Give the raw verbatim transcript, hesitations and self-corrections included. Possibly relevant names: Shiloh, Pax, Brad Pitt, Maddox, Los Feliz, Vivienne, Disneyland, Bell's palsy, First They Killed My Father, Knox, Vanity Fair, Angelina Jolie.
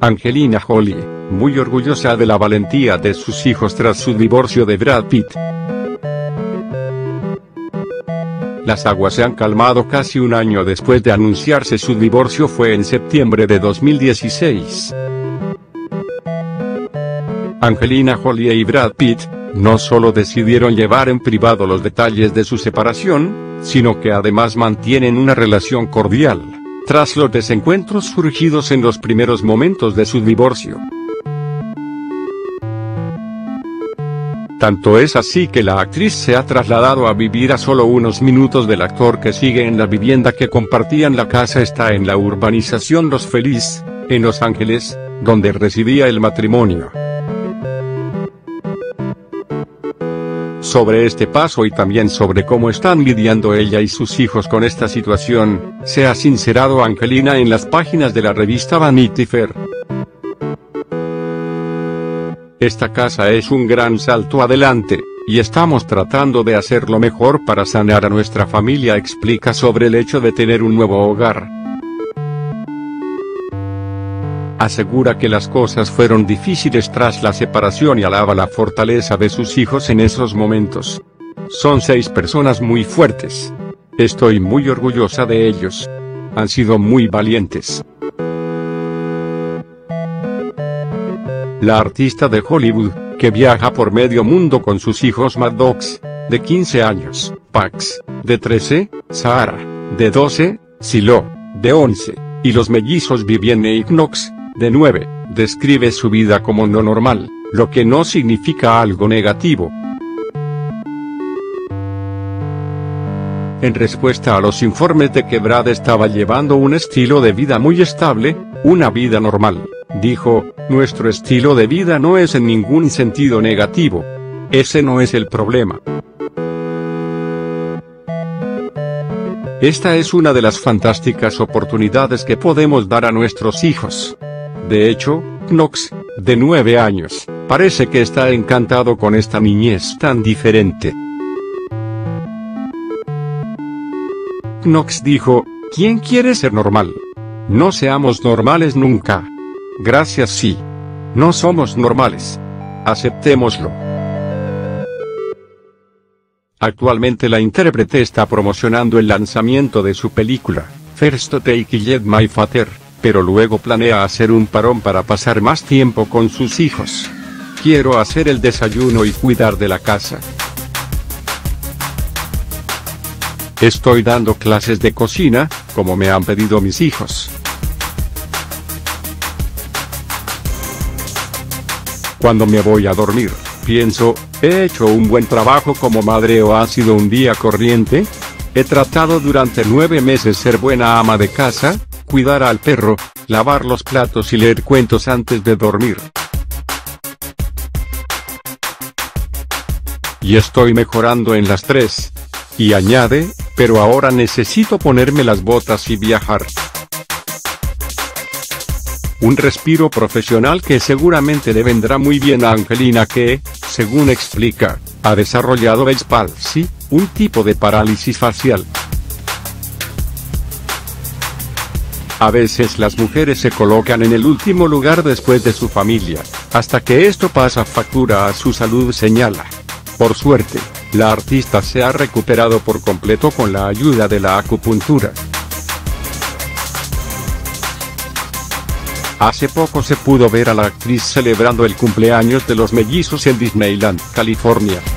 Angelina Jolie, muy orgullosa de la valentía de sus hijos tras su divorcio de Brad Pitt. Las aguas se han calmado casi un año después de anunciarse su divorcio. Fue en septiembre de dos mil dieciséis. Angelina Jolie y Brad Pitt no solo decidieron llevar en privado los detalles de su separación, sino que además mantienen una relación cordial, tras los desencuentros surgidos en los primeros momentos de su divorcio. Tanto es así que la actriz se ha trasladado a vivir a solo unos minutos del actor, que sigue en la vivienda que compartían. La casa está en la urbanización Los Feliz, en Los Ángeles, donde residía el matrimonio. Sobre este paso y también sobre cómo están lidiando ella y sus hijos con esta situación, se ha sincerado Angelina en las páginas de la revista Vanity Fair. Esta casa es un gran salto adelante, y estamos tratando de hacer lo mejor para sanar a nuestra familia, explica sobre el hecho de tener un nuevo hogar. Asegura que las cosas fueron difíciles tras la separación y alaba la fortaleza de sus hijos en esos momentos. Son seis personas muy fuertes. Estoy muy orgullosa de ellos. Han sido muy valientes. La artista de Hollywood, que viaja por medio mundo con sus hijos Maddox, de quince años, Pax, de trece, Sahara, de doce, Shiloh, de once, y los mellizos Vivienne y Knox, de nueve, describe su vida como no normal, lo que no significa algo negativo. En respuesta a los informes de que Brad estaba llevando un estilo de vida muy estable, una vida normal, dijo: nuestro estilo de vida no es en ningún sentido negativo. Ese no es el problema. Esta es una de las fantásticas oportunidades que podemos dar a nuestros hijos. De hecho, Knox, de nueve años, parece que está encantado con esta niñez tan diferente. Knox dijo: ¿quién quiere ser normal? No seamos normales nunca. Gracias, sí. No somos normales. Aceptémoslo. Actualmente la intérprete está promocionando el lanzamiento de su película, First They Killed My Father, pero luego planea hacer un parón para pasar más tiempo con sus hijos. Quiero hacer el desayuno y cuidar de la casa. Estoy dando clases de cocina, como me han pedido mis hijos. Cuando me voy a dormir, pienso: ¿he hecho un buen trabajo como madre o ha sido un día corriente? He tratado durante nueve meses ser buena ama de casa, cuidar al perro, lavar los platos y leer cuentos antes de dormir. Y estoy mejorando en las tres. Y añade: pero ahora necesito ponerme las botas y viajar. Un respiro profesional que seguramente le vendrá muy bien a Angelina, que, según explica, ha desarrollado Bell's palsy, un tipo de parálisis facial. A veces las mujeres se colocan en el último lugar después de su familia, hasta que esto pasa factura a su salud, señala. Por suerte, la artista se ha recuperado por completo con la ayuda de la acupuntura. Hace poco se pudo ver a la actriz celebrando el cumpleaños de los mellizos en Disneyland, California.